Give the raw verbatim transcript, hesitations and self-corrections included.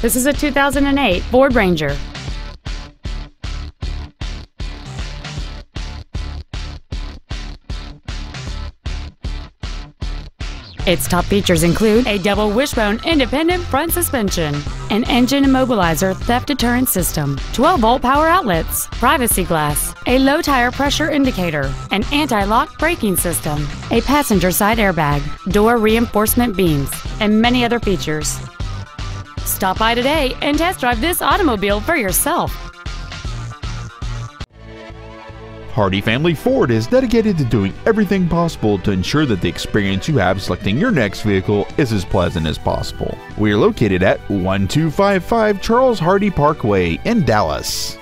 This is a two thousand eight Ford Ranger. Its top features include a double wishbone independent front suspension, an engine immobilizer theft deterrent system, twelve volt power outlets, privacy glass, a low tire pressure indicator, an anti-lock braking system, a passenger side airbag, door reinforcement beams, and many other features. Stop by today and test drive this automobile for yourself. Hardy Family Ford is dedicated to doing everything possible to ensure that the experience you have selecting your next vehicle is as pleasant as possible. We are located at twelve fifty-five Charles Hardy Parkway in Dallas.